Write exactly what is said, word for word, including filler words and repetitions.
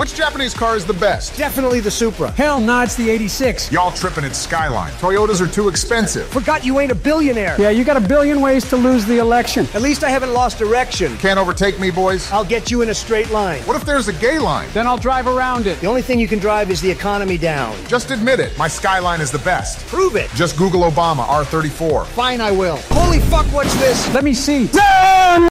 Which Japanese car is the best? Definitely the Supra. Hell nah, it's the eighty-six. Y'all tripping at Skyline. Toyotas are too expensive. Forgot you ain't a billionaire. Yeah, you got a billion ways to lose the election. At least I haven't lost direction. Can't overtake me, boys. I'll get you in a straight line. What if there's a gay line? Then I'll drive around it. The only thing you can drive is the economy down. Just admit it. My Skyline is the best. Prove it. Just Google Obama, R thirty-four. Fine, I will. Holy fuck, what's this? Let me see. No!